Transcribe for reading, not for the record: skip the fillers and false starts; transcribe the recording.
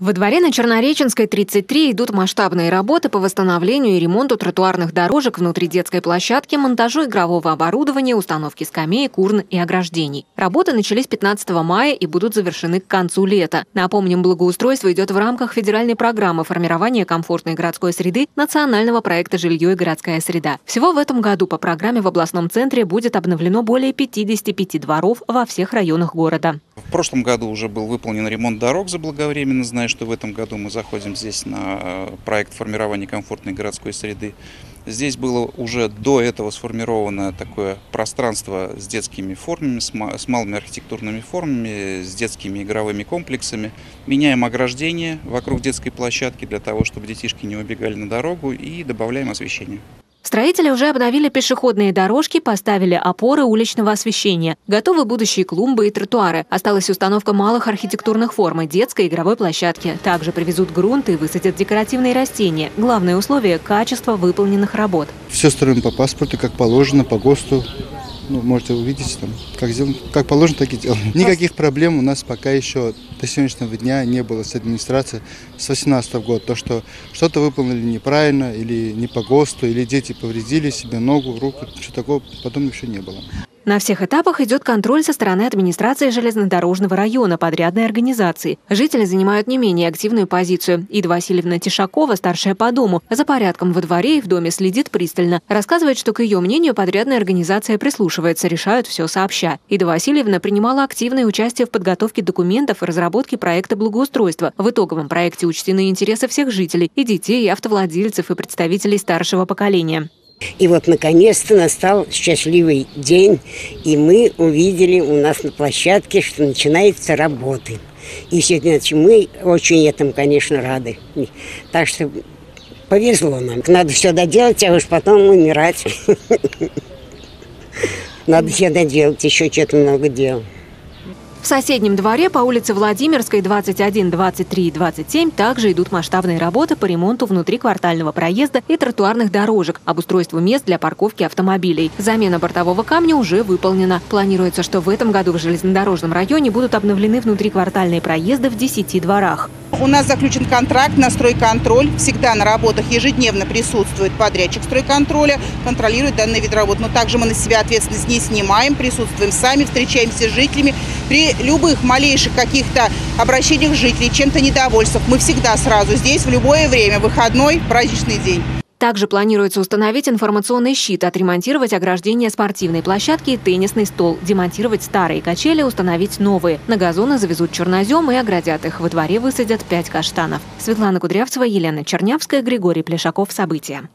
Во дворе на Чернореченской, 33, идут масштабные работы по восстановлению и ремонту тротуарных дорожек внутри детской площадки, монтажу игрового оборудования, установке скамеек, урн и ограждений. Работы начались 15 мая и будут завершены к концу лета. Напомним, благоустройство идет в рамках федеральной программы формирования комфортной городской среды национального проекта «Жилье и городская среда». Всего в этом году по программе в областном центре будет обновлено более 55 дворов во всех районах города. В прошлом году уже был выполнен ремонт дорог заблаговременно, зная, что в этом году мы заходим здесь на проект формирования комфортной городской среды. Здесь было уже до этого сформировано такое пространство с детскими формами, с малыми архитектурными формами, с детскими игровыми комплексами. Меняем ограждение вокруг детской площадки для того, чтобы детишки не убегали на дорогу, и добавляем освещение. Строители уже обновили пешеходные дорожки, поставили опоры уличного освещения. Готовы будущие клумбы и тротуары. Осталась установка малых архитектурных форм и детской игровой площадки. Также привезут грунт и высадят декоративные растения. Главное условие – качество выполненных работ. Все строим по паспорту, как положено, по ГОСТу. Ну, можете увидеть, там, как положено, так и делаем. Никаких проблем у нас пока еще до сегодняшнего дня не было с администрацией с 2018 года. То, что что-то выполнили неправильно, или не по ГОСТу, или дети повредили себе ногу, руку, ничего такого потом еще не было. На всех этапах идет контроль со стороны администрации железнодорожного района, подрядной организации. Жители занимают не менее активную позицию. Ида Васильевна Тишакова, старшая по дому, за порядком во дворе и в доме следит пристально. Рассказывает, что к ее мнению подрядная организация прислушивается, решают все сообща. Ида Васильевна принимала активное участие в подготовке документов и разработке проекта благоустройства. В итоговом проекте учтены интересы всех жителей, и детей, и автовладельцев, и представителей старшего поколения. И вот, наконец-то, настал счастливый день, и мы увидели у нас на площадке, что начинаются работы. И все, значит, мы очень этому, конечно, рады. Так что повезло нам. Надо все доделать, а уж потом умирать. Надо все доделать, еще что-то много дел. В соседнем дворе по улице Владимирской, 21, 23 и 27 также идут масштабные работы по ремонту внутриквартального проезда и тротуарных дорожек, обустройству мест для парковки автомобилей. Замена бортового камня уже выполнена. Планируется, что в этом году в железнодорожном районе будут обновлены внутриквартальные проезды в 10 дворах. У нас заключен контракт на стройконтроль. Всегда на работах ежедневно присутствует подрядчик стройконтроля, контролирует данный вид работ. Но также мы на себя ответственность не снимаем, присутствуем сами, встречаемся с жителями. При любых малейших каких-то обращениях жителей, чем-то недовольствах, мы всегда сразу здесь в любое время, выходной, праздничный день. Также планируется установить информационный щит, отремонтировать ограждение спортивной площадки и теннисный стол, демонтировать старые качели, установить новые. На газоны завезут чернозем и оградят их. Во дворе высадят 5 каштанов. Светлана Кудрявцева, Елена Чернявская, Григорий Плешаков. События.